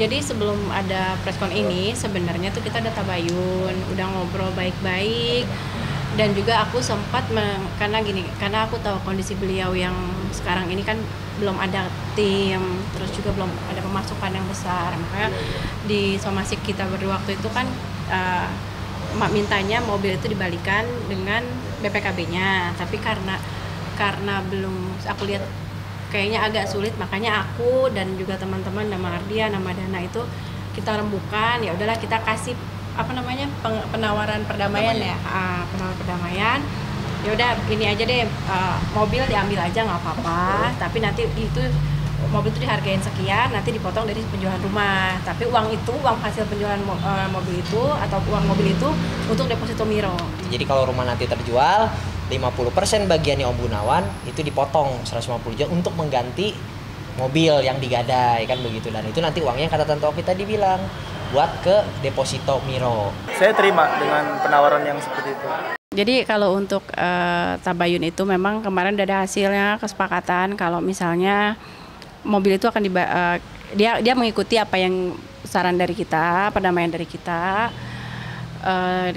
Jadi sebelum ada preskon ini sebenarnya tuh kita ada tabayun, udah ngobrol baik-baik, dan juga aku sempat karena aku tahu kondisi beliau yang sekarang ini kan belum ada tim, terus juga belum ada pemasukan yang besar, makanya di somasi kita berdua waktu itu kan mak mintanya mobil itu dibalikan dengan BPKB-nya, tapi karena belum, aku lihat kayaknya agak sulit, makanya aku dan juga teman-teman nama Ardia, nama Dana itu kita rembukan, ya udahlah kita kasih apa namanya penawaran perdamaian ya, penawaran perdamaian, ya udah ini aja deh, mobil diambil aja nggak apa-apa, tapi nanti itu mobil itu dihargain sekian, nanti dipotong dari penjualan rumah, tapi uang itu, uang hasil penjualan mobil itu atau uang mobil itu untuk deposito Miro. Jadi kalau rumah nanti terjual 50% bagiannya Om Gunawan itu dipotong 150 juta untuk mengganti mobil yang digadai, kan begitu. Dan itu nanti uangnya kata Tante Oki tadi bilang buat ke deposito Miro. Saya terima dengan penawaran yang seperti itu. Jadi kalau untuk tabayun itu memang kemarin udah ada hasilnya, kesepakatan kalau misalnya mobil itu akan dia mengikuti apa yang saran dari kita, perdamaian dari kita.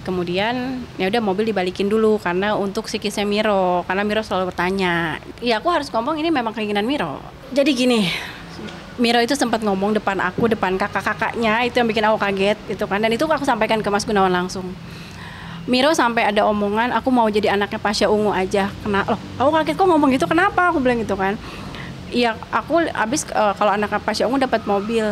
Kemudian ya udah mobil dibalikin dulu karena untuk psikisnya Miro, karena Miro selalu bertanya. Ya aku harus ngomong ini memang keinginan Miro. Jadi gini, Miro itu sempat ngomong depan aku, depan kakak-kakaknya, itu yang bikin aku kaget gitu kan. Dan itu aku sampaikan ke Mas Gunawan langsung. Miro sampai ada omongan aku mau jadi anaknya Pasha Ungu aja. Kena loh, aku kaget kok ngomong gitu, kenapa aku bilang gitu kan. Iya aku habis kalau anaknya Pasha Ungu dapat mobil.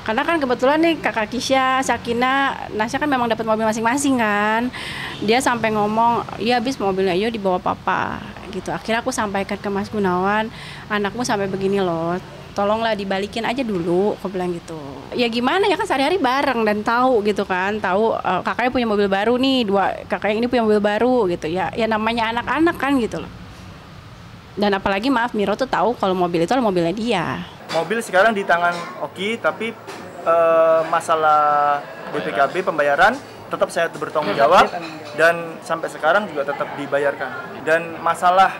Karena kan kebetulan nih kakak Kisha, Sakina, Nasya kan memang dapat mobil masing-masing kan. Dia sampai ngomong, ya habis mobilnya yo dibawa papa gitu. Akhirnya aku sampaikan ke Mas Gunawan, anakmu sampai begini loh, tolonglah dibalikin aja dulu, aku bilang gitu. Ya gimana ya kan sehari-hari bareng dan tahu gitu kan, tahu kakaknya punya mobil baru nih, dua kakaknya ini punya mobil baru gitu ya. Ya namanya anak-anak kan gitu loh. Dan apalagi maaf Miro tuh tahu kalau mobil itu mobilnya dia. Mobil sekarang di tangan Oki, tapi masalah BPKB pembayaran tetap saya bertanggung jawab dan sampai sekarang juga tetap dibayarkan. Dan masalah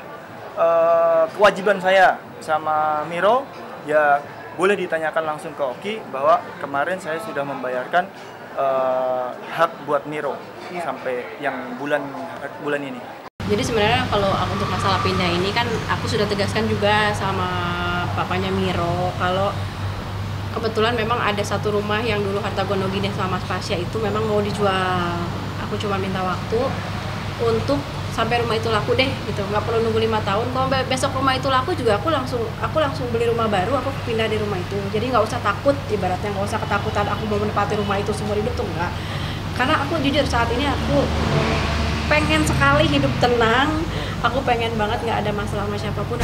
kewajiban saya sama Miro, ya boleh ditanyakan langsung ke Oki bahwa kemarin saya sudah membayarkan hak buat Miro sampai yang bulan ini. Jadi sebenarnya kalau untuk masalah pindah ini kan aku sudah tegaskan juga sama papanya Miro kalau kebetulan memang ada satu rumah yang dulu Harta Gono-Gini sama Mas Pasha itu memang mau dijual. Aku cuma minta waktu untuk sampai rumah itu laku deh gitu. Nggak perlu nunggu 5 tahun. Kalau besok rumah itu laku juga aku langsung beli rumah baru, aku pindah di rumah itu. Jadi nggak usah takut, ibaratnya nggak usah ketakutan aku mau menempati rumah itu seumur hidup tuh enggak. Karena aku jujur saat ini aku pengen sekali hidup tenang, aku pengen banget nggak ada masalah sama siapapun.